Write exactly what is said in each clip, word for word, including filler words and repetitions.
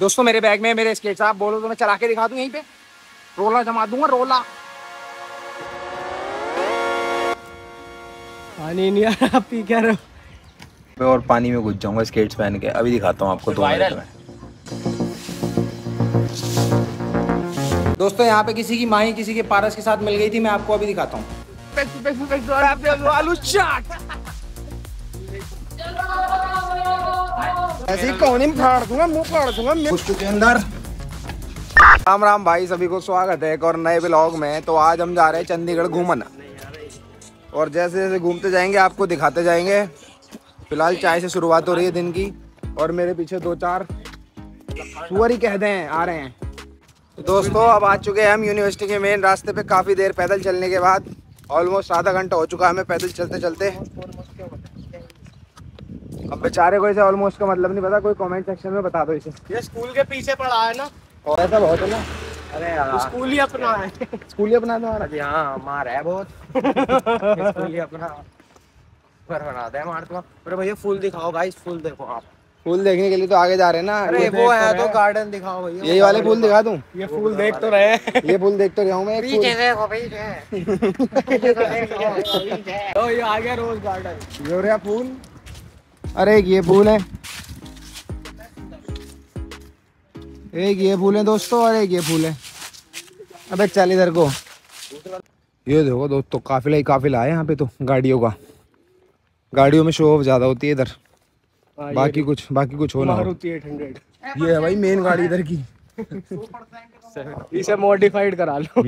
दोस्तों मेरे बैग में मेरे स्केट्स, आप बोलो तो मैं चला के दिखा दूं, यहीं पे रोला जमा दूंगा। रोला पानी नहीं आ रहा, पी क्या रहे हो? मैं और पानी में घुस जाऊंगा स्केट्स पहन के। अभी दिखाता हूँ आपको दो मिनट में। दोस्तों यहाँ पे किसी की माही किसी के पारस के साथ मिल गई थी, मैं आपको अभी दिखाता हूँ। ऐसे कौन ही फाड़ दूंगा, मुंह फाड़ दूंगा उसके अंदर। राम राम भाई, सभी को स्वागत है एक और नए ब्लॉग में। तो आज हम जा रहे हैं चंडीगढ़ घूमना, और जैसे जैसे घूमते जाएंगे आपको दिखाते जाएंगे। फिलहाल चाय से शुरुआत हो रही है दिन की, और मेरे पीछे दो चार सुअर ही कह दें आ रहे हैं। दोस्तों अब आ चुके हैं हम यूनिवर्सिटी के मेन रास्ते पे। काफ़ी देर पैदल चलने के बाद ऑलमोस्ट आधा घंटा हो चुका है हमें पैदल चलते चलते। अब बेचारे को इसे ऑलमोस्ट का मतलब नहीं पता, कोई कमेंट सेक्शन में बता दो इसे। ये स्कूल के पीछे पड़ा है ना, और ऐसा बहुत है ना। अरे यार स्कूल ही अपना है, स्कूल ही अपना है। हाँ मार है बहुत स्कूल ही अपना घर बना दे मार तो। अरे भैया फूल दिखाओ भाई, फूल देखो आप। फूल देखने के लिए तो आगे जा रहे हैं ना। अरे वो आया तो गार्डन दिखाओ भैया, यही वाले फूल दिखा दूं। ये फूल देख तो रहे हैं, ये फूल देख तो रहा हूँ मैं। पीछे देखो पीछे, तो ये आ गया रोज गार्डन। ये फूल, अरे एक ये फूल है, एक ये फूल है दोस्तों, और एक ये फूल है। अबे चल इधर को। ये देखो दोस्तों काफिला ही काफिला है यहाँ पे तो, गाड़ियों का। गाड़ियों में शो ऑफ ज्यादा होती है इधर, बाकी कुछ बाकी कुछ हो ना हो। ये है भाई मेन गाड़ी इधर की। इसे मॉडिफाइड करा लो।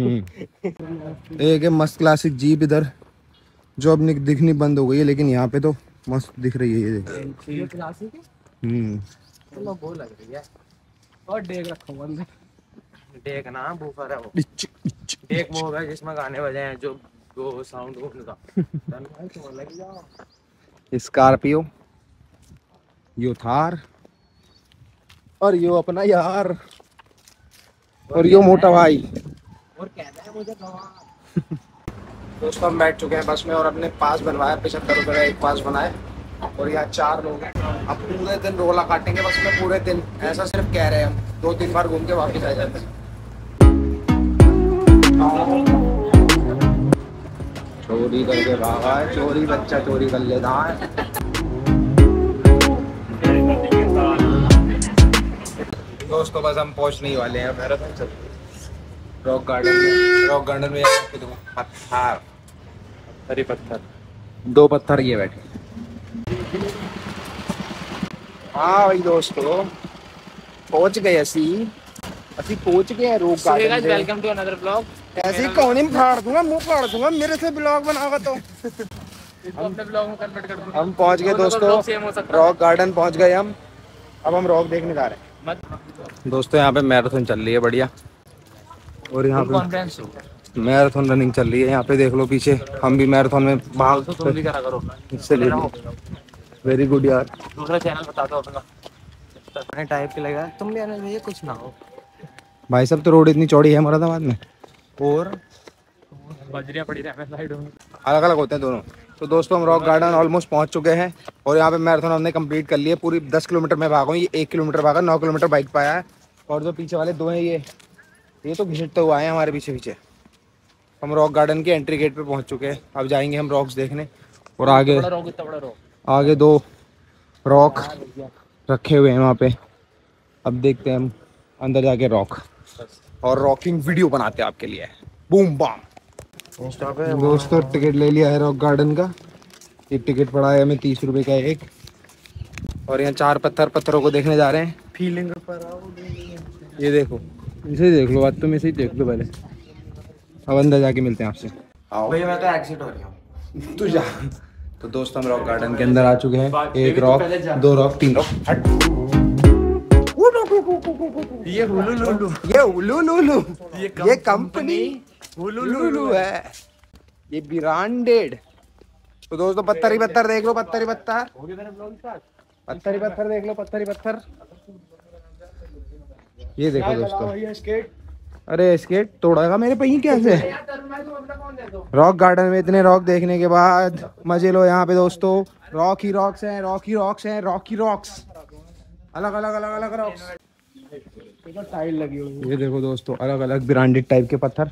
एक है मस्त क्लासिक जीप इधर, जो अब दिखनी बंद हो गई है, लेकिन यहाँ पे तो मस्त दिख रही है। ये देखिए क्लासिक है, वो लग रही है। और डेक रखो अंदर, डेक ना बूफर है वो। डेक वो होगा जिसमें गाने बजे हैं, जो वो साउंड वो उनका। स्कॉर्पियो, यो थार, और यो अपना यार, और यो मोटा भाई, और कहता है मुझे गवार। दोस्तों हम बैठ चुके हैं बस में, और अपने पास बनवाया पचहत्तर रुपये का एक पास बनाए, और यहाँ चार लोग हैं। अब पूरे दिन रोला काटेंगे बस में, पूरे दिन। ऐसा सिर्फ कह रहे हैं हम, दो तीन बार घूम के वापस आ जाते हैं। चोरी करके भागा है, चोरी बच्चा चोरी कर लेता है। दोस्तों बस हम पहुँचने वाले हैं भारत रॉक गार्डन में। रॉक गार्डन में पत्थर हरी पत्थर दो पत्थर ये बैठे। हाँ भाई दोस्तों पहुंच गए, असी असी पहुंच गए rock garden. Welcome to another blog. ऐसे कौन फाड़ दूंगा, मुंह फाड़ दूंगा मेरे से ब्लॉग बनाओगा तो। हम ब्लॉग में कन्वर्ट कर दूंगा। हम पहुंच गए दोस्तों रॉक गार्डन, पहुंच गए हम। अब हम रॉक देखने जा रहे हैं। दोस्तों यहाँ पे मैराथन चल रही है बढ़िया, और यहाँ पे मैराथन रनिंग चल रही है। यहाँ पे देख लो पीछे, हम भी मैराथन में भाग हिस्से ले रहे। वेरी गुड यार। दूसरा चैनल बता दो अपना, अपने टाइप के लगा तुम भी। ये कुछ ना हो भाई साहब, तो रोड इतनी चौड़ी है मुरादाबाद में, और बजरियाँ पड़ी रहती हैं साइड में, अलग अलग होते हैं दोनों। तो दोस्तों हम रॉक गार्डन ऑलमोस्ट पहुंच चुके हैं, और यहाँ पे मैराथन हमने कंप्लीट कर ली है पूरी। दस किलोमीटर में भागा हूँ, ये एक किलोमीटर भागा, नौ किलोमीटर बाइक पे आया है। और जो पीछे वाले दो हैं ये ये तो घिसटते हुए आए हैं हमारे पीछे पीछे। हम रॉक गार्डन के एंट्री गेट पर पहुँच चुके हैं, अब जाएंगे हम रॉक्स देखने। और आगे आगे दो रॉक रखे हुए हैं वहाँ पे, अब देखते हैं हम अंदर जाके रॉक, और रॉकिंग वीडियो बनाते हैं आपके लिए। Boom bam. दोस्तों टिकट ले लिया है रॉक गार्डन का, एक टिकट पड़ा है हमें तीस रुपए का एक। और यहाँ चार पत्थर पत्थरों को देखने जा रहे हैं। फीलिंग ये देखो, इसे देख लो, बात तुम इसे ही देख लो पहले, अब अंदर जाके मिलते हैं आपसे। भैया मैं तो एक्सिट हो रही हूँ, तू जा। तो दोस्तों हम रॉक गार्डन के अंदर आ चुके हैं। एक रॉक, दो रॉक, तीन रॉक। ये हुलुलुलु, ये हुलुलुलु, ये कंपनी हुलुलुलु है, ये ब्रांडेड। तो दोस्तों पत्थर ही पत्थर देख लो, पत्थर ही पत्थर, पत्थर ही पत्थर देख लो, पत्थर ही पत्थर। ये देखो दोस्तों, अरे स्केट तोड़ेगा मेरे पे ही कैसे। रॉक गार्डन में इतने रॉक देखने के बाद मजे लो। यहाँ पे दोस्तों रॉक ही रॉक्स हैं, रॉक ही रॉक्स हैं, रॉक ही रॉक्स, अलग अलग अलग अलग रॉक्स। टाइल लगी हुई है। ये देखो दोस्तों अलग अलग ब्रांडेड टाइप के पत्थर।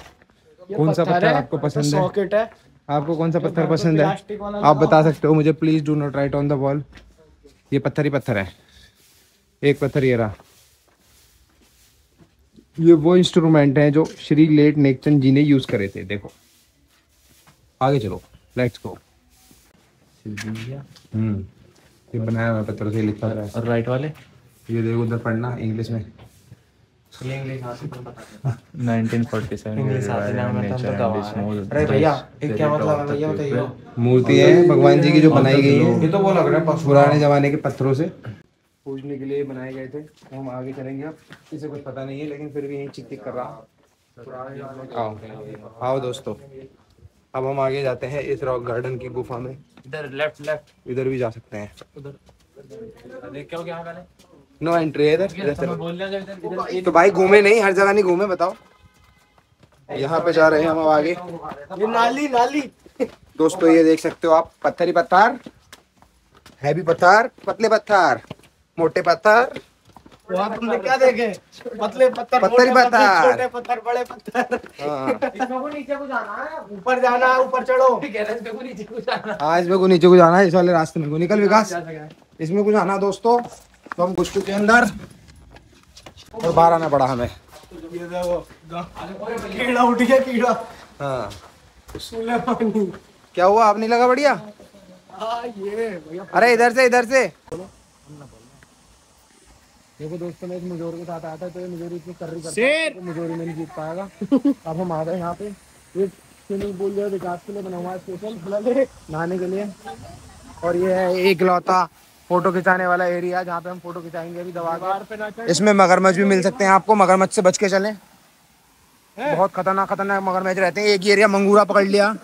कौन सा पत्थर आपको पसंद है? सॉकेट है। आपको कौन सा पत्थर पसंद है आप बता सकते हो मुझे? Please do not write on the wall. ये पत्थर ही पत्थर है। एक पत्थर ये रहा। ये वो इंस्ट्रूमेंट हैं जो श्री लेट नेकचंद जी ने यूज करे थे। देखो आगे चलो, लेट्स गो। हम्म ये बनाया हुआ पत्थर से लिखा रहा है। और राइट वाले ये देखो उधर पढ़ना इंग्लिश में। इंग्लिश अरे भैया एक क्या मतलब है भैया बताइए। मूर्ति है भगवान जी की जो बनाई गई है। ये तो वो लग रहा है पुराने जमाने के पत्थरों से पूजने के लिए बनाए गए थे। हम आगे चलेंगे। अब इसे कुछ पता नहीं है लेकिन फिर भी यही चिक चिक कर रहा। आओ आओ दोस्तों अब हम आगे जाते हैं इस रॉक गार्डन की गुफा में। इधर लेफ्ट लेफ्ट इधर भी जा सकते हैं। उधर देख क्या हो गया पहले। नो एंट्री है इधर। इधर बोल रहे हैं तो भाई घूमे नहीं, हर जगह नहीं घूमे। बताओ यहाँ पे जा रहे हैं हम अब आगे। ये नाली नाली दोस्तों ये देख सकते हो आप। पत्थर ही पत्थर है। भी पत्थर, पतले पत्थर, मोटे पत्थर। तुमने क्या देखे? पतले पत्थर, पत्थर ही पत्थर, छोटे पत्थर, बड़े पत्थर। इसमें को नीचे को जाना है, ऊपर जाना है, ऊपर चढ़ो। इसमें को नीचे को जाना है। हाँ इसमें को नीचे को जाना है। इस वाले रास्ते में को निकल विकास। इसमें को जाना दोस्तों। तो हम गुस्सू के अंदर और बाहर आना पड़ा हमें। कीड़ा उठ गया कीड़ा। हाँ क्या हुआ? आप नहीं लगा बढ़िया। अरे इधर से इधर से देखो दोस्तों मैं इस मुजोरी के साथ आता है तो ये मुजोरी इतनी कर्री करता है तो मुजोरी में नहीं जीत पाएगा। अब हम आ रहे हैं यहाँ पे। ये स्विमिंग पूल जो है विकास के लिए बना हुआ है स्पेशल नहाने के लिए। और ये है एकलौता फोटो खिंचाने वाला एरिया जहाँ पे हम फोटो खिंचाएंगे अभी दवा के। इसमें मगरमच्छ भी मिल सकते हैं आपको। मगरमच्छ से बच के चलें, बहुत खतरनाक खतरनाक मगरमच्छ रहते हैं। एक ही एरिया मंगूरा पकड़ लिया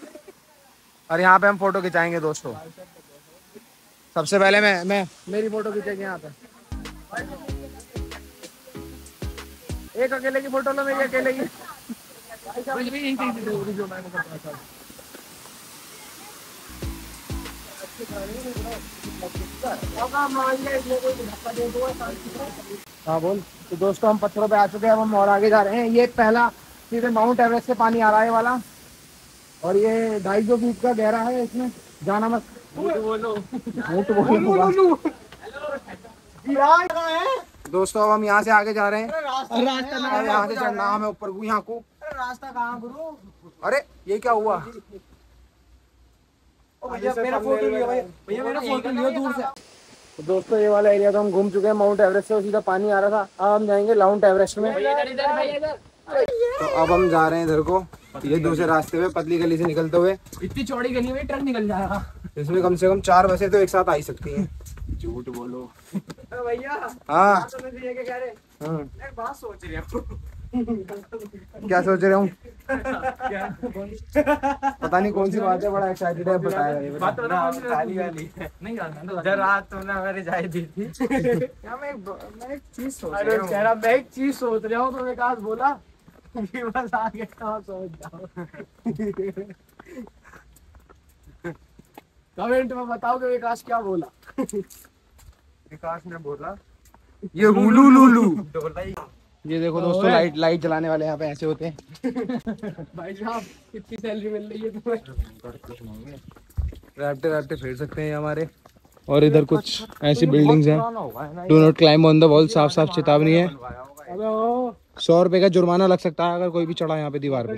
और यहाँ पे हम फोटो खिंचाएंगे दोस्तों। सबसे पहले मैं मैं मेरी फोटो खिंचेगी यहाँ पे। एक अकेले की फोटो लो। मेरी अकेले की हाँ बोल। तो दोस्तों हम पत्थरों पे आ चुके हैं। अब हम और आगे जा रहे हैं। ये पहला सीधे माउंट एवरेस्ट से पानी आ रहा है वाला। और ये ढाई सौ फीट का गहरा है। इसमें जाना मत बोलो बोलो दोस्तों। अब हम यहाँ से आगे जा रहे हैं। अरे यहाँ से चढ़ना हमें ऊपर को। यहाँ को रास्ता कहाँ गुरु? अरे ये क्या हुआ? भैया मेरा फोटो लियो। भैया मेरा फोटो लियो दूर से। दोस्तों ये वाला एरिया तो हम घूम चुके हैं। माउंट एवरेस्ट से सीधा पानी आ रहा था। अब हम जाएंगे माउंट एवरेस्ट में। तो अब हम जा रहे हैं इधर को। ये दूसरे रास्ते में पतली गली से निकलते हुए। इतनी चौड़ी गली में ट्रक निकल जाएगा। इसमें कम से कम चार बसें तो एक साथ आ ही सकती हैं। झूठ बोलो भैया। हाँ बात सोच रहे हो? क्या सोच रहे हूँ? पता नहीं कौन सी बात है। बड़ा एक्साइटेड है। बताया रात ना मेरे जाए दी थी। मैं एक चीज सोच रहा हूँ। मैं एक चीज सोच रहा हूँ तो विकास बोला बस आगे सोच जाओ। कमेंट में बताओ कि विकास क्या बोला। विकास ने बोला ये हुलू लुलू। ये देखो दोस्तों लाइट लाइट जलाने वाले यहाँ पे ऐसे होते हैं। भाई साहब कितनी सैलरी मिल रही है तुम्हें? रैप्टर रैप्टर फेर सकते हैं हमारे। और इधर कुछ ऐसी बिल्डिंग्स हैं। Do not climb on the wall साफ साफ चेतावनी है। सौ रुपए का जुर्माना लग सकता है अगर कोई भी चढ़ा यहाँ पे दीवार पे।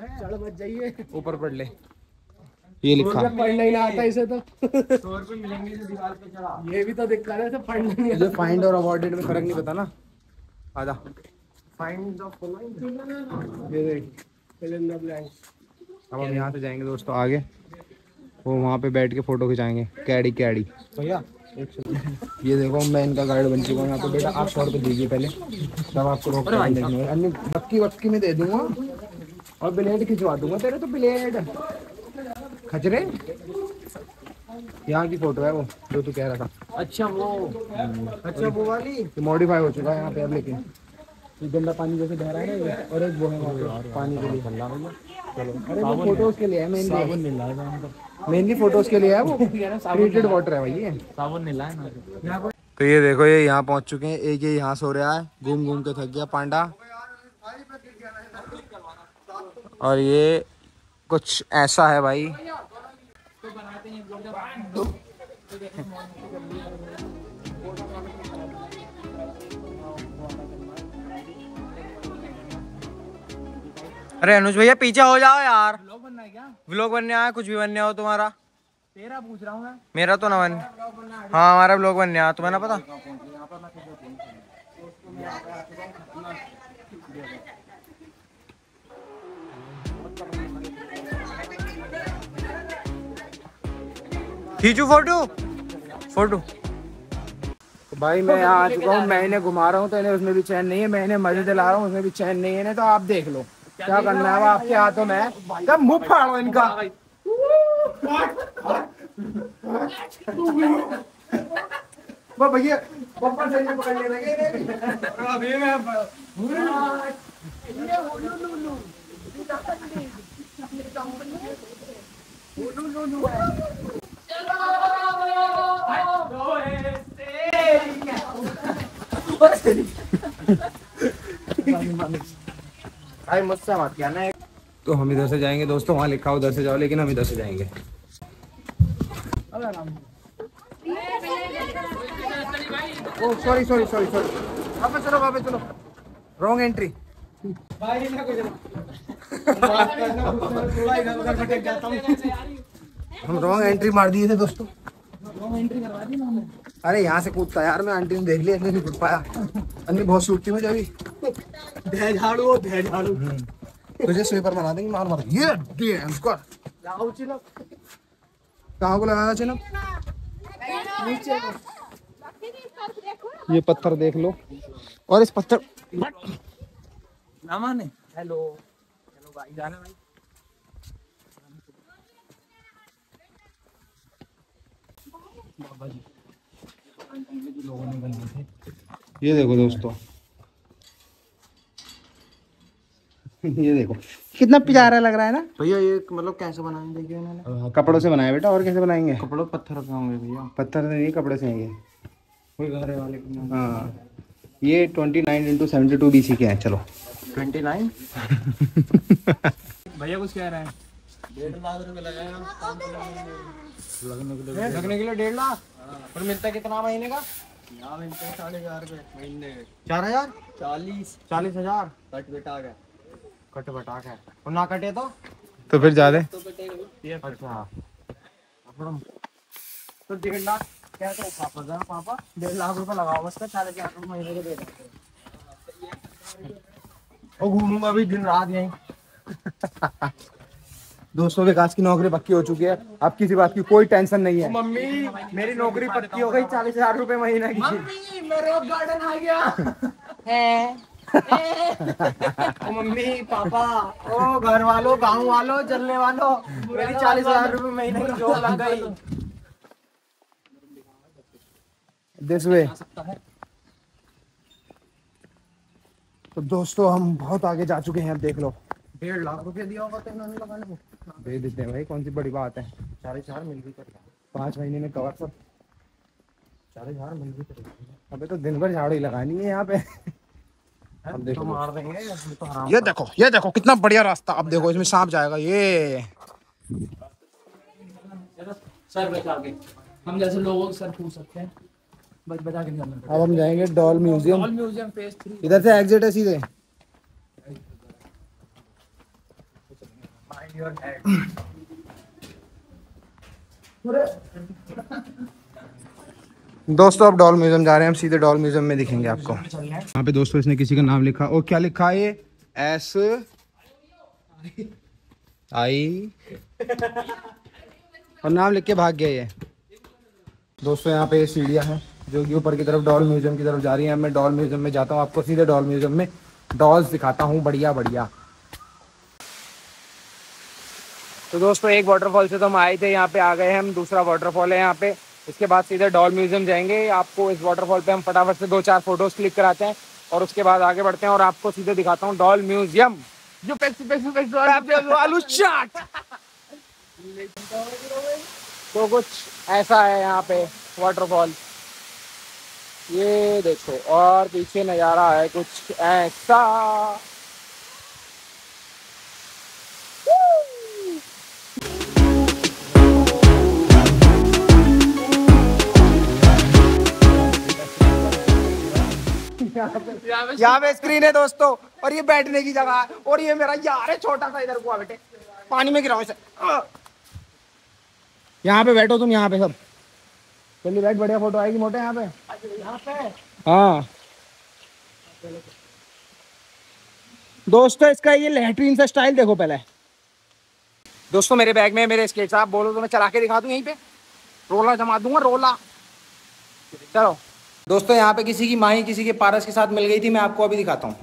चढ़ बच जाइए ऊपर पढ़ ले। ये लिखा पढ़ने नहीं आता इसे तो। सौ रुपए मिलेंगे इसे दीवार पे चढ़ा। ये भी तो दिक्कत है इसे पढ़ने नहीं आता। ये फाइंड और अवॉर्डेड में फर्क नहीं पता ना। आजा फाइंड द फॉलोइंग। ये देख फिल इन द ब्लैंक्स। अब हम यहां से जाएंगे दोस्तों आगे। वो वहां पे बैठ के फोटो खिंचाएंगे। कैडी कैडी भैया। ये देखो मैं इनका गाइड बन चुका हूँ यहाँ पे। बेटा आप सौ रुपये दीजिए पहले तब आपको रोक बक्की वक्की में दे दूंगा और ब्लेड खिंचवा दूंगा तेरे तो ब्लेड खचरे। यहाँ की फोटो है वो जो तू कह रहा था। अच्छा वो अच्छा वो वाली मॉडिफाई हो चुका है यहाँ पे अब। लेकिन गंदा पानी जैसे बह रहा है और एक वो है पानी के लिए भल्ला। चलो अरे वो फोटोज के लिए है। मेनली साबुन मिला मेनली फोटोज के लिए है। वो ट्रीटेड वाटर है भाई। ये साबुन मिला है। तो ये देखो ये यहाँ पहुँच चुके हैं। एक ये यहाँ सो रहा है, घूम घूम के थक गया पांडा। और ये कुछ ऐसा है भाई। अरे अनुज भैया पीछे हो जाओ यार, व्लॉग बनना है क्या? व्लॉग बनने आया, कुछ भी बनने हो तुम्हारा। तेरा पूछ रहा हूं मैं, मेरा तो ना बन। हाँ हमारा व्लॉग बनने आया, तुम्हें ना पता। खींचू फोटो फोटो भाई। मैं यहाँ आ चुका हूँ, मैं इन्हें घुमा रहा हूँ तो इन्हें उसमें भी चैन नहीं है, मैं इन्हें मजे दिला रहा हूँ उसमें भी चैन नहीं है। तो आप देख लो क्या करना है आपके हाथों में। कब मुंह फाड़ो इनका। वो भैया पप्पा से ये पकड़ लेना है अभी। मैं ये होलू लूलू होलू लूलू है। चलो रोए तेरी भाई मुझसे बात करना है। तो हम इधर से जाएंगे दोस्तों, वहाँ लिखा उधर से जाओ, लेकिन हम इधर से जाएंगे। Oh sorry sorry sorry sorry, वापस चलो वापस चलो, रॉन्ग एंट्री। भाई ना कुछ हम रॉन्ग एंट्री मार दिए थे दोस्तों। रॉन्ग एंट्री करवा दी हमने। अरे यहाँ से कूदता यार, मैं आंटी ने देख लिया, नहीं कूद पाया। अन्नी बहुत सूटती मुझे अभी। झाड़ू झाड़ू तुझे स्वीपर बना देंगे, मार मार। ये कहाँ को लगाना चाहिए? ये पत्थर देख लो, और इस पत्थर ना माने। हेलो हेलो भाई, जाने भाई। बाबा जी लोगों ने बनाए थे। ये देखो दोस्तों, ये देखो कितना प्यारा लग रहा है ना भैया। ये मतलब कैसे बनाएंगे देखिए इन्होंने। कपड़ों से बनाया बेटा, और कैसे बनाएंगे? कपड़ों पत्थर से होंगे भैया। पत्थर से नहीं, कपड़े से होंगे। कोई घर वाले हाँ। ये twenty nine into seventy two B C के हैं। चलो ट्वेंटी नाइन भैया कुछ कह रहे हैं। डेढ़ लाख रुपये लगाया लगने के लिए। डेढ़ लाख और मिलता कितना महीने का? यहाँ मिलता है चार हजार रुपये महीने। चार हजार चालीस चालीस हजार कट बेटा आ गया। कट बटा है और ना कटे तो तो फिर ज्यादा तो अच्छा। तो डेढ़ लाख क्या तो पापा जा पापा डेढ़ लाख रुपए लगाओ बस का। चालीस हजार रुपये महीने के दे देते। और घूमूंगा अभी दिन रात यहीं। दोस्तों विकास की नौकरी पक्की हो चुकी है, अब किसी बात की कोई टेंशन नहीं है। मम्मी मेरी नौकरी पक्की हो गई, चालीस हजार रुपये महीने की। मम्मी मेरा गार्डन आ गया। ओ मम्मी पापा ओ घर वालों गाँव वालों जलने वालों, मेरी चालीस हजार रुपए महीने की जॉब लग गई। This way. तो दोस्तों हम बहुत आगे जा चुके हैं, अब देख लो। डेढ़ लाख रुपए दिया होगा तो इन्होंने लगाने को दे देते हैं भाई, कौन सी बड़ी बात है। चार हजार मिल गई, पाँच महीने में कवर सब। चार हजार मिल गई, अबे तो दिन भर झाड़ू ही लगानी है यहाँ पे। अब देखो तो मार देंगे तो हराम। ये देखो ये देखो कितना बढ़िया रास्ता। अब देखो इसमें सांप जाएगा। ये सर बचा के हम जैसे लोगों के सर पूछ सकते हैं। बच बचा के निकलना। अब हम जाएंगे doll museum. Doll museum phase three. इधर से एग्जिट है सीधे। Mind your head. पूरे दोस्तों अब डॉल म्यूजियम जा रहे हैं हम, सीधे डॉल म्यूजियम में दिखेंगे आपको। यहाँ पे दोस्तों इसने किसी का नाम लिखा, और क्या लिखा है ये? एस आई और नाम लिख के भाग गया ये। दोस्तों यहाँ पे ये सीढ़ियाँ हैं जो कि ऊपर की तरफ डॉल म्यूजियम की तरफ जा रही है। मैं डॉल म्यूजियम में जाता हूँ, आपको सीधे डॉल म्यूजियम में डॉल्स दिखाता हूँ बढ़िया बढ़िया। तो दोस्तों एक वाटरफॉल से तो हम आए थे, यहाँ पे आ गए हम। दूसरा वाटरफॉल है यहाँ पे, इसके बाद सीधे डॉल म्यूजियम जाएंगे। आपको इस वाटरफॉल पे हम फटाफट से दो चार फोटोज क्लिक कराते हैं और उसके बाद आगे बढ़ते हैं और आपको सीधे दिखाता हूँ डॉल म्यूजियम। जो पेक्सी पेक्सी पेक्सी और आप आलू चाट। तो कुछ ऐसा है यहाँ पे वाटरफॉल। ये देखो, और पीछे नजारा है कुछ ऐसा। यहाँ पे स्क्रीन है दोस्तों, और ये बैठने की जगह है, और ये मेरा यार है छोटा सा, इधर को बेटे पानी में गिराओ इसे। यहाँ पे बैठो तुम, यहाँ पे सब चलिए बैठ, बढ़िया फोटो आएगी मोटे यहाँ पे। यहाँ पे हाँ दोस्तों, इसका ये लैट्रीन सा स्टाइल देखो। पहले दोस्तों मेरे बैग में मेरे स्केट्स, आप बोलो तो मैं चला के दिखा दूँ, यहीं पे रोला जमा दूंगा, रोला। चलो दोस्तों, यहाँ पे किसी की माही किसी के पारस के साथ मिल गई थी, मैं आपको अभी दिखाता हूँ।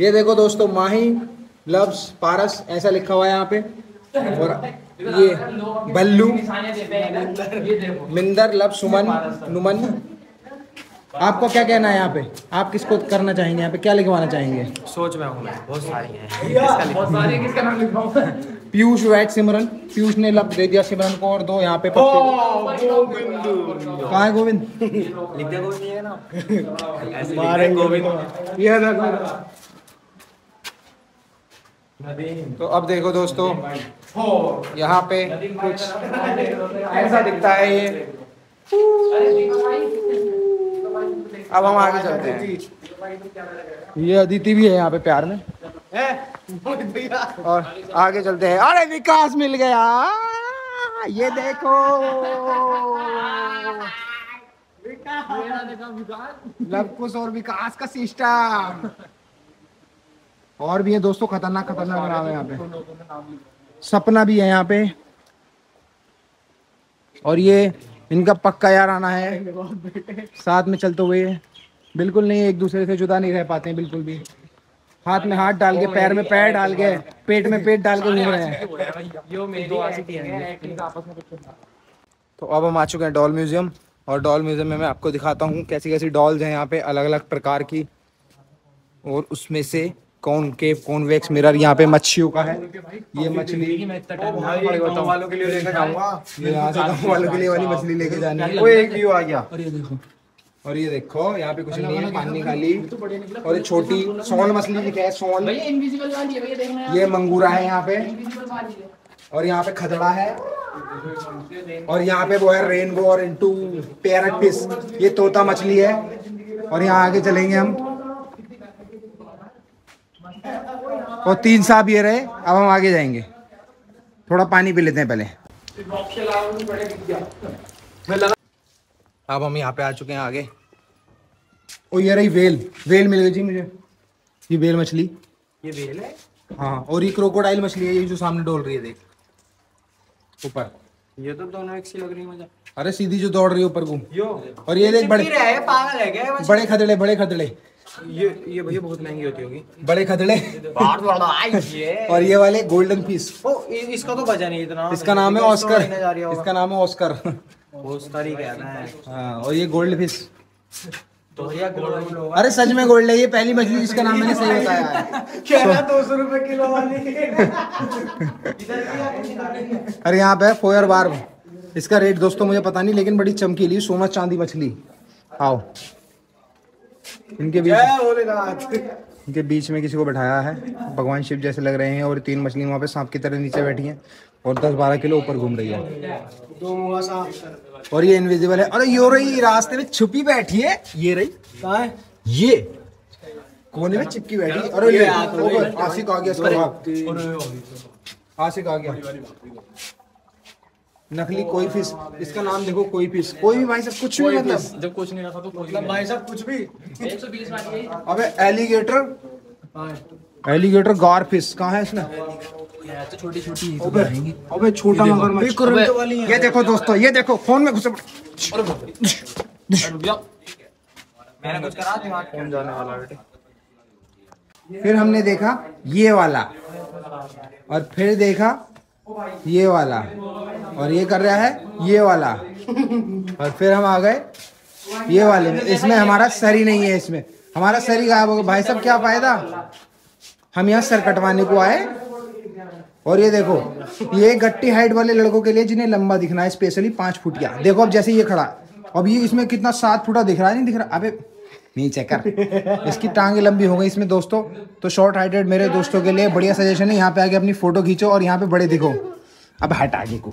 ये देखो दोस्तों, माही लव्स पारस ऐसा लिखा हुआ है यहाँ पे, और ये बल्लू मिंदर लब सुमन नुमन। आपको क्या कहना है यहाँ पे, आप किसको करना चाहेंगे, यहाँ पे क्या लिखवाना चाहेंगे? सोच में हूँ मैं, बहुत सारी हैं, बहुत सारी, किसका नाम लिखवाऊँ? पीयूष वैट सिमरन, पीयूष ने लब दे दिया सिमरन को, और दो यहाँ पे कहाँ है गोविंद, लिख दे गोविंद। ये तो अब देखो दोस्तों, यहाँ पे कुछ ऐसा दिखता है ये। अब हम आगे चलते हैं। ये अदिति भी है यहाँ पे प्यार में, और आगे चलते हैं। अरे विकास मिल गया, ये देखो लवकुश और विकास का सिस्टम। और भी है दोस्तों, खतरनाक खतरनाक नाम है यहाँ पे। सपना भी है यहाँ पे, और ये इनका पक्का यार आना है, साथ में चलते हुए बिल्कुल नहीं, एक दूसरे से जुदा नहीं रह पाते हैं बिल्कुल भी। हाथ में हाथ डाल के, पैर में पैर डाल के, पेट में पेट डाल के घूम रहे हैं। तो अब हम आ चुके हैं डॉल म्यूजियम, और डॉल म्यूजियम में मैं आपको दिखाता हूँ कैसी कैसी डॉल्स हैं यहाँ पे, अलग अलग प्रकार की, और उसमें से कौन के कॉन्वेक्स मिरर यहाँ पे मच्छियों का है। ये मछली वालों के लिए लेकर जाऊंगा, यहाँ से गाँव वालों के लिए वाली मछली लेके जानी है। वो एक व्यू आ गया, और ये देखो, और ये देखो यहाँ पे कुछ नहीं है, पानी खाली। और ये छोटी सोन मछली लिखा है, सोन, ये मंगूरा है यहाँ पे, और यहाँ पे खदड़ा है, और यहाँ पे वो है रेनबो और इंटू पैरट फिश, ये तोता मछली है। और यहाँ आगे चलेंगे हम, और तीन साहब ये रहे। अब हम आगे जाएंगे, थोड़ा पानी पी लेते हैं पहले। अब हम यहाँ पे आ चुके हैं आगे, और ये रही वेल, वेल मिल गई जी मुझे, ये वेल मछली, ये वेल है हाँ। और ये क्रोकोडाइल मछली है, ये जो सामने डोल रही है देख ऊपर, ये तो दोनों एक सी लग रही है मुझे। अरे सीधी जो दौड़ रही है ऊपर को, और ये देख बड़े बड़े खतड़े, बड़े खतड़े, ये ये भैया बहुत महंगी होती होगी, बड़े खतड़े। और ये वाले गोल्डन फिश, इसका तो बचा नहीं इतना, इसका नाम है ऑस्कर, इसका नाम है ऑस्कर, ऑस्कर ही कहना है हाँ। और ये गोल्ड फिश, तो ये गोल्ड, अरे सच में गोल्ड है, ये पहली मछली जिसका नाम मैंने सही बताया है। क्या दो सौ रुपए किलो वाली। अरे यहाँ पे फोयर बार, इसका रेट दोस्तों मुझे पता नहीं, लेकिन बड़ी चमकीली सोना चांदी मछली। आओ, इनके बीच इनके बीच में किसी को बैठाया है, भगवान शिव जैसे लग रहे हैं, और तीन मछली वहाँ पे सांप की तरह नीचे बैठी हैं, और दस बारह किलो ऊपर घूम रही है, और ये इनविजिबल है। अरे यो रही रास्ते में छुपी बैठी है, ये रही कहाँ है, ये कोने में चिपकी बैठी। अरे ये आशिक आ गया, आशिक आ गया, नकली कोई फिश, इसका नाम देखो कोई फिश, कोई भी भाई साहब कुछ भी, मतलब जब कुछ नहीं रखा तो मतलब भाई साहब कुछ भी। एक सौ बीस वाली है। अबे एलिगेटर, एलिगेटर गार फिश कहाँ है इसमें? तो छोटी छोटी ही तो रहेंगी। अबे छोटा मगरमच्छ वाली है। ये देखो दोस्तों, ये देखो फोन में घुसे पड़े। मैंने कुछ करा दिमाग फोन जाने वाला बेटे। फिर हमने देखा ये वाला, और फिर देखा ये वाला, और ये कर रहा है ये वाला, और फिर हम आ गए ये वाले में, इसमें हमारा सर ही नहीं है, इसमें हमारा सर ही गायब हो गया। भाई साहब क्या फायदा, हम यहाँ सर कटवाने को आए, और ये देखो ये गट्टी हाइट वाले लड़कों के लिए जिन्हें लंबा दिखना है, स्पेशली पाँच फुट का। देखो अब जैसे ये खड़ा, अब ये इसमें कितना सात फुटा दिख रहा है, नहीं दिख रहा? अबे नीचे कर, इसकी टांगे लंबी हो गई इसमें। दोस्तों तो शॉर्ट हाइटेड मेरे दोस्तों के लिए बढ़िया सजेशन है, यहाँ पे आके अपनी फोटो खींचो और यहाँ पे बड़े दिखो। अब हट आगे को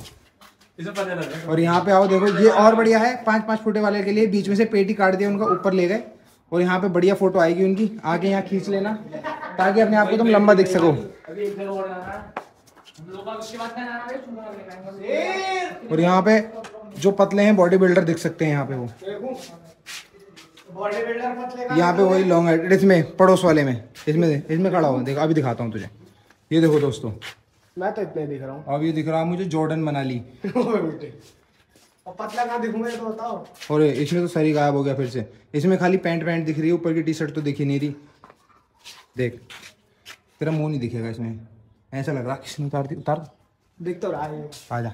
और यहाँ पे आओ, देखो ये और बढ़िया है। पाँच पाँच फुटे वाले के लिए बीच में से पेटी काट दिया उनका, ऊपर ले गए और यहाँ पे बढ़िया फोटो आएगी उनकी। आगे यहाँ खींच लेना ताकि अपने आप को तुम लंबा दिख सको। और यहाँ पे जो पतले हैं बॉडी बिल्डर दिख सकते हैं यहाँ पे, वो यहाँ पे वही लॉन्ग हाइट इसमें पड़ोस वाले में, इसमें इसमें खड़ा हो। देखो अभी दिखाता हूँ तुझे, ये देखो दोस्तों मैं तो इतने दिख रहा हूँ। अब ये दिख रहा है मुझे जॉर्डन बना ली। और पतला कहाँ दिखूंगा ये तो बताओ। और इसमें तो सारी गायब हो गया फिर से, इसमें खाली पैंट पैंट दिख रही है, ऊपर की टी शर्ट तो दिखी नहीं रही। देख तेरा मुँह नहीं दिखेगा इसमें, ऐसा लग रहा किसने उतार दी। उतार दिख तो रहा है, आ जा।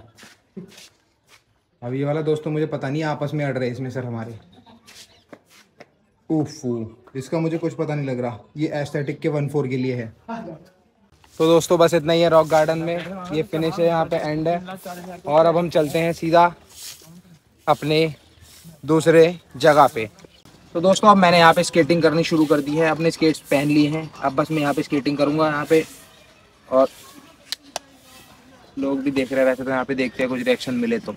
अब ये वाला दोस्तों मुझे पता नहीं आपस में अड़ रहे इसमें सर हमारे। उफ इसका मुझे कुछ पता नहीं लग रहा, ये एस्थेटिक के वन फोर के लिए है। तो दोस्तों बस इतना ही है रॉक गार्डन में, ये फिनिश है, यहाँ पे एंड है। और अब हम चलते हैं सीधा अपने दूसरे जगह पे। तो दोस्तों अब मैंने यहाँ पे स्केटिंग करनी शुरू कर दी है, अपने स्केट्स पहन लिए हैं। अब बस मैं यहाँ पे स्केटिंग करूँगा यहाँ पे, और लोग भी देख रहे रहते तो यहाँ पे देखते हैं कुछ रिएक्शन मिले तो।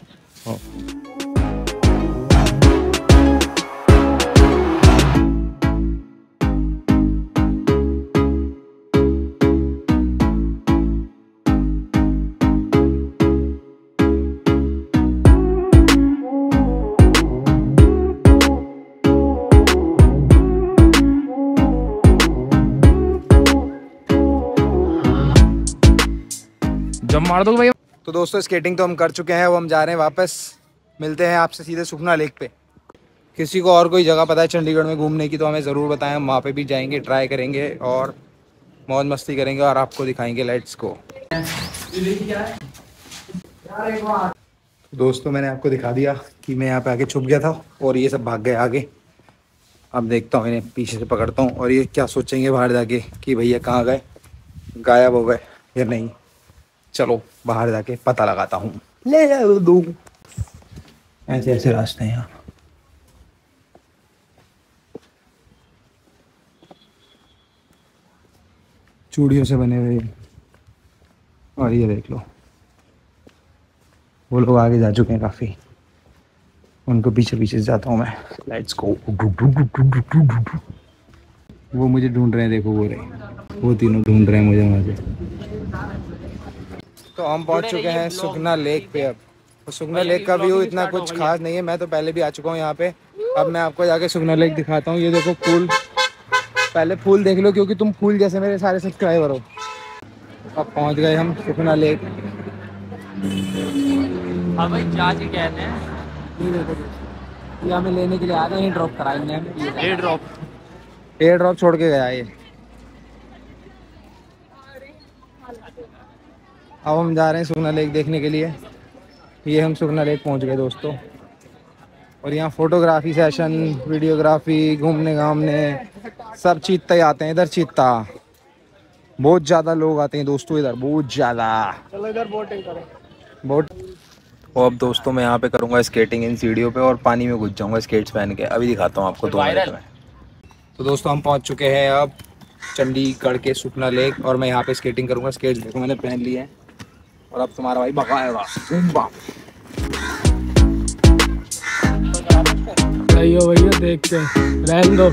जब मार दो भाई। तो दोस्तों स्केटिंग तो हम कर चुके हैं, वो हम जा रहे हैं वापस। मिलते हैं आपसे सीधे सुखना लेक पे। किसी को और कोई जगह पता है चंडीगढ़ में घूमने की तो हमें ज़रूर बताएं, हम वहाँ पे भी जाएंगे, ट्राई करेंगे और मौज मस्ती करेंगे और आपको दिखाएंगे। Let's go. दोस्तों मैंने आपको दिखा दिया कि मैं यहाँ पे आके छुप गया था और ये सब भाग गए आगे। अब देखता हूँ इन्हें पीछे से पकड़ता हूँ और ये क्या सोचेंगे बाहर जाके कि भैया कहाँ गए, गायब हो गए या नहीं। चलो बाहर जाके पता लगाता हूँ। ले जाओ दो, ऐसे ऐसे रास्ते हैं यहाँ। चूड़ियों से बने हुए, और ये देख लो वो लोग आगे जा चुके हैं काफी, उनको पीछे पीछे जाता हूँ मैं। Let's go. वो मुझे ढूंढ रहे हैं, देखो वो रहे, वो तीनों ढूंढ रहे हैं मुझे मुझे तो हम पहुंच चुके हैं सुखना लेक पे। अब तो सुखना लेक का व्यू इतना कुछ खास नहीं है, मैं तो पहले भी आ चुका हूँ यहाँ पे। अब मैं आपको जाके सुखना लेक दिखाता हूँ। ये देखो फूल, पहले फूल देख लो क्योंकि तुम फूल जैसे मेरे सारे सब्सक्राइबर हो। अब पहुँच गए हम सुखना लेक। ये हमें लेने के लिए आ रहे हैं, ड्रॉप कराएंगे हम। एयर ड्रॉप, एयर ड्रॉप छोड़ के गया ये। अब हम जा रहे हैं सुखना लेक देखने के लिए। ये हम सुखना लेक पहुंच गए दोस्तों, और यहाँ फोटोग्राफी सेशन, वीडियोग्राफी, घूमने घामने सब। चीता ही आते हैं इधर, चीता बहुत ज़्यादा लोग आते हैं दोस्तों इधर, बहुत ज़्यादा। चलो इधर बोटिंग करें, बोट। और अब दोस्तों मैं यहाँ पे करूँगा स्केटिंग इन सीढ़ियों पे और पानी में घुस जाऊँगा स्केट्स पहन के। अभी दिखाता हूँ आपको दो मिनट में। तो दोस्तों हम पहुँच चुके हैं अब चंडीगढ़ के सुखना लेक, और मैं यहाँ पे स्केटिंग करूँगा। स्केट्स देखो मैंने पहन लिए हैं, और अब तुम्हारा भाई भगाएगा। भैया भैया देखते हैं, रहने दो।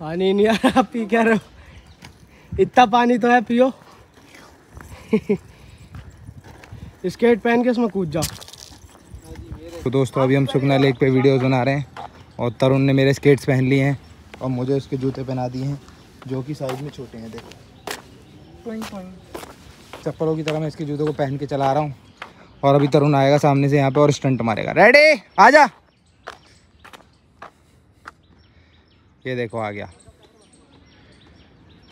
पानी नहीं आ रहा, पी क्या रहे हो? इतना पानी तो है, पियो। स्केट पहन के उसमें कूद जाओ। तो दोस्तों अभी हम सुखना लेक पे वीडियोस बना रहे हैं, और तरुण ने मेरे स्केट्स पहन लिए हैं और मुझे उसके जूते पहना दिए हैं जो कि साइज में छोटे हैं। देखो चप्पलों की तरह मैं इसके जूते को पहन के चला रहा हूँ, और अभी तरुण आएगा सामने से यहाँ पे और स्टंट मारेगा। रेडी, आजा। ये देखो आ गया,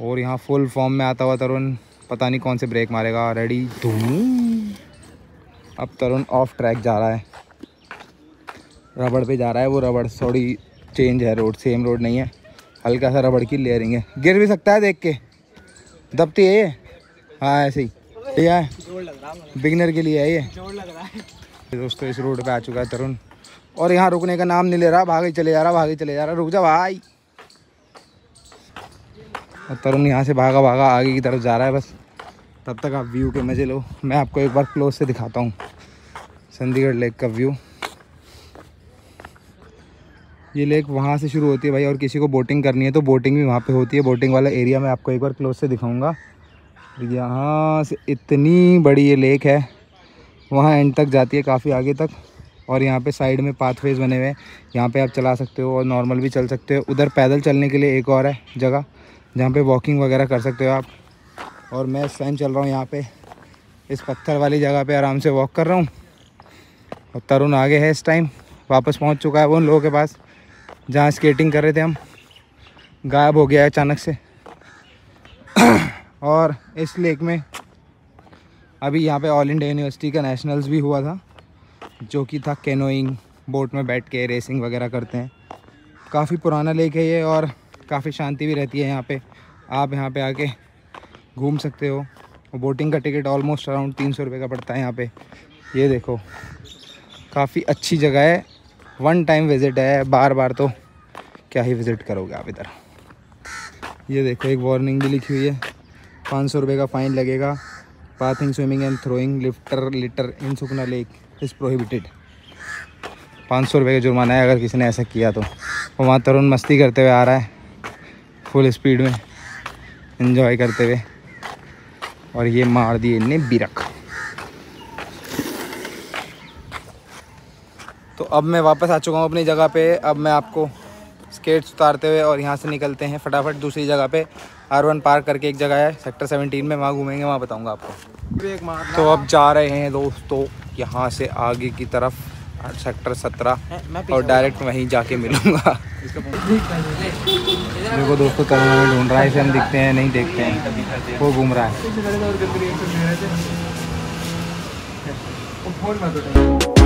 और यहाँ फुल फॉर्म में आता हुआ तरुण। पता नहीं कौन से ब्रेक मारेगा। रेडी, धूम। अब तरुण ऑफ ट्रैक जा रहा है, रबड़ पे जा रहा है। वो रबड़ थोड़ी चेंज है, रोड सेम रोड नहीं है, हल्का सा रबड़ की लेयरिंग है। गिर भी सकता है, देख के दबती है। हाँ ऐसे ही भैया है, बिगनर के लिए है ये। दोस्तों इस रोड पे आ चुका है तरुण और यहाँ रुकने का नाम नहीं ले रहा, भागे चले जा रहा, भागे चले जा रहा। रुक जा भाई। और तरुण यहाँ से भागा भागा आगे की तरफ जा रहा है। बस तब तक आप व्यू के मज़े लो, मैं आपको एक बार क्लोज से दिखाता हूँ चंडीगढ़ लेक का व्यू। ये लेक वहाँ से शुरू होती है भाई, और किसी को बोटिंग करनी है तो बोटिंग भी वहाँ पे होती है। बोटिंग वाला एरिया मैं आपको एक बार क्लोज से दिखाऊँगा। यहाँ से इतनी बड़ी ये लेक है, वहाँ एंड तक जाती है काफ़ी आगे तक। और यहाँ पे साइड में पाथवेज बने हुए हैं, यहाँ पे आप चला सकते हो और नॉर्मल भी चल सकते हो। उधर पैदल चलने के लिए एक और है जगह जहाँ पे वॉकिंग वगैरह कर सकते हो आप। और मैं इस टाइम चल रहा हूँ यहाँ पे, इस पत्थर वाली जगह पे आराम से वॉक कर रहा हूँ। और तरुण आगे है, इस टाइम वापस पहुँच चुका है वो उन लोगों के पास जहाँ स्केटिंग कर रहे थे हम। गायब हो गया है अचानक से। और इस लेक में अभी यहाँ पे ऑल इंडिया यूनिवर्सिटी का नेशनल्स भी हुआ था, जो कि था कैनोइंग, बोट में बैठ के रेसिंग वगैरह करते हैं। काफ़ी पुराना लेक है ये और काफ़ी शांति भी रहती है यहाँ पे। आप यहाँ पे आके घूम सकते हो। बोटिंग का टिकट ऑलमोस्ट अराउंड तीन सौ रुपये का पड़ता है यहाँ पे। ये देखो, काफ़ी अच्छी जगह है, वन टाइम विज़िट है, बार बार तो क्या ही विज़िट करोगे आप इधर। ये देखो एक वार्निंग भी लिखी हुई है, पाँच सौ रुपये का फ़ाइन लगेगा। Bathing, swimming and throwing, lifter, litter in Sukhna lake is prohibited. पाँच सौ रुपये का जुर्माना है अगर किसी ने ऐसा किया तो। वहाँ तरुण मस्ती करते हुए आ रहा है, फुल स्पीड में एंजॉय करते हुए। और ये मार दिए इनने बिरक। तो अब मैं वापस आ चुका हूँ अपनी जगह पे। अब मैं आपको स्केट्स उतारते हुए और यहाँ से निकलते हैं फटाफट दूसरी जगह पे। आर वन पार्क करके एक जगह है सेक्टर सत्रह में, वहाँ घूमेंगे, वहाँ बताऊँगा आपको। तो अब जा रहे हैं दोस्तों यहाँ से आगे की तरफ सेक्टर सत्रह, और डायरेक्ट वहीं जाके मिलूँगा। देखो दोस्तों तरुण ढूंढ रहा है, इसे हम दिखते हैं नहीं देखते हैं, वो घूम रहा है।